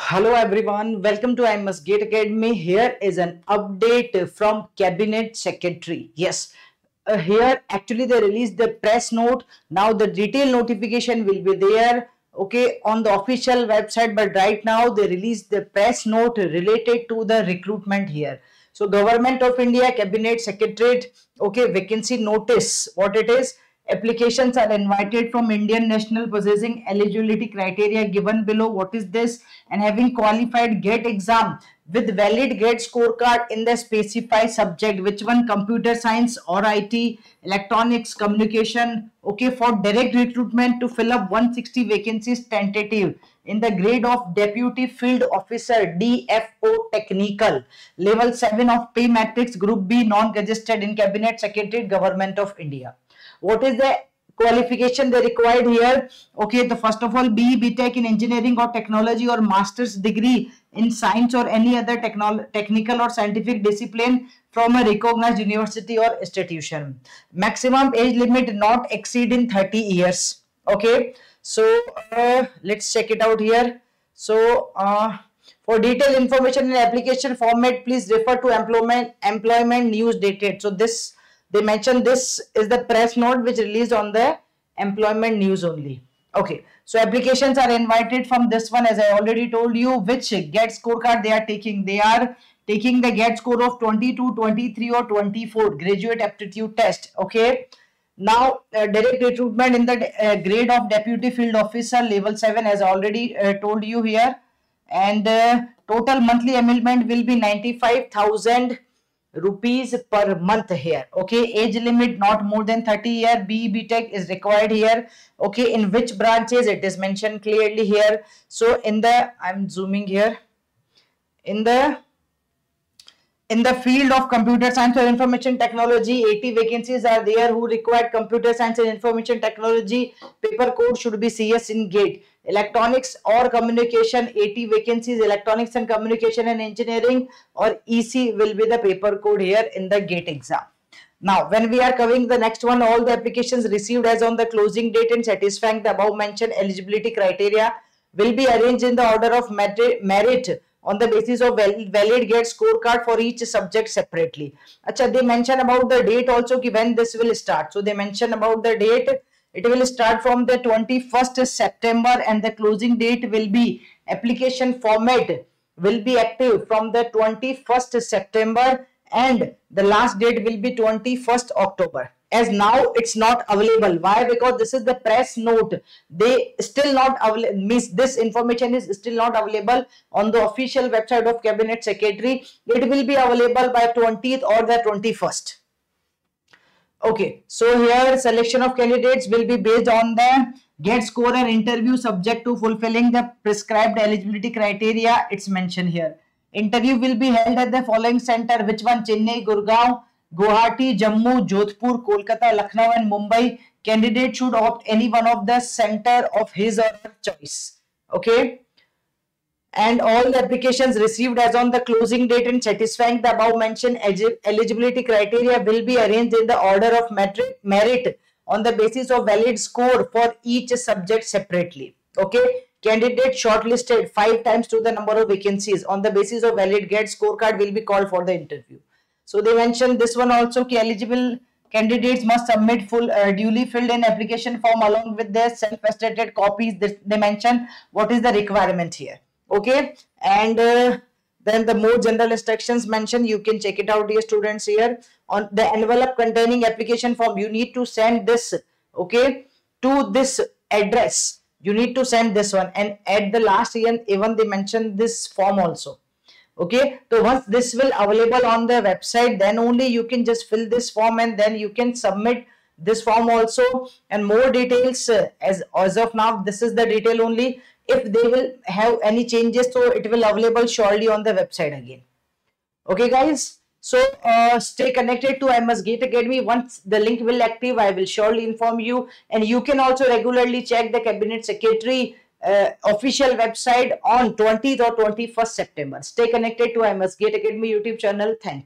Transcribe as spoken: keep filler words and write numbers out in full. Hello everyone, welcome to I M S GATE Academy. Here is an update from Cabinet Secretary. Yes, uh, here actually they released the press note. Now the detailed notification will be there, okay, on the official website. But right now they released the press note related to the recruitment here. So Government of India Cabinet Secretariat, okay, vacancy notice. What it is? Applications are invited from Indian national possessing eligibility criteria given below. What is this? And having qualified GATE exam with valid GATE scorecard in the specified subject. Which one? Computer science or I T, electronics, communication. Okay, for direct recruitment to fill up one hundred sixty vacancies tentative in the grade of Deputy Field Officer D F O Technical, level seven of pay matrix, group B, non-registered in Cabinet Secretariat, Government of India. What is the qualification they required here? Okay, the first of all, B E, B.Tech in engineering or technology, or master's degree in science or any other technical or scientific discipline from a recognized university or institution. Maximum age limit not exceeding thirty years. Okay, so uh, let's check it out here. So uh, for detailed information and application format, please refer to employment employment news dated. So this. They mentioned this is the press note which released on the employment news only. Okay, so applications are invited from this one, as I already told you, which GATE scorecard they are taking. They are taking the GATE score of twenty-two, twenty-three or twenty-four, graduate aptitude test. Okay, now uh, direct recruitment in the uh, grade of Deputy Field Officer, level seven, as I already uh, told you here. And uh, total monthly enrollment will be ninety-five thousand. Rupees per month here. Okay, age limit not more than thirty year. B E, B.Tech is required here. Okay, in which branches it is mentioned clearly here. So in the, I'm zooming here, in the in the field of computer science or information technology, eighty vacancies are there who require computer science and information technology. Paper code should be C S in GATE. Electronics or communication, eighty vacancies, electronics and communication and engineering, or E C will be the paper code here in the GATE exam. Now, when we are covering the next one, all the applications received as on the closing date and satisfying the above mentioned eligibility criteria will be arranged in the order of merit on the basis of valid GATE scorecard for each subject separately. Achha, they mention about the date also, ki when this will start. So they mention about the date. It will start from the twenty-first September, and the closing date will be, application format will be active from the twenty-first September, and the last date will be twenty-first October. As now it's not available. Why? Because this is the press note. They still not available, means this information is still not available on the official website of Cabinet Secretary. It will be available by twentieth or the twenty-first. Okay, so here selection of candidates will be based on the GATE score and interview, subject to fulfilling the prescribed eligibility criteria. It's mentioned here. Interview will be held at the following center. Which one? Chennai, Gurgaon, Guwahati, Jammu, Jodhpur, Kolkata, Lucknow and Mumbai. Candidate should opt any one of the center of his or her choice. Okay. And all the applications received as on the closing date and satisfying the above mentioned eligibility criteria will be arranged in the order of merit on the basis of valid score for each subject separately. Okay, candidate shortlisted five times to the number of vacancies on the basis of valid GATE scorecard will be called for the interview. So they mentioned this one also, ki eligible candidates must submit full uh, duly filled in application form along with their self-attested copies. They mention what is the requirement here. Okay, and uh, then the more general instructions mentioned, you can check it out, dear students. Here on the envelope containing application form, you need to send this, okay, to this address. You need to send this one, and at the last year, even they mentioned this form also. Okay, so once this will available on the website, then only you can just fill this form and then you can submit this form also. And more details, uh, as as of now, this is the detail only. If they will have any changes, so it will available shortly on the website again. Okay guys, so uh, stay connected to I M S GATE Academy. Once the link will active, I will surely inform you. And you can also regularly check the Cabinet Secretary uh, official website on twentieth or twenty-first September. Stay connected to I M S GATE Academy YouTube channel. Thank you.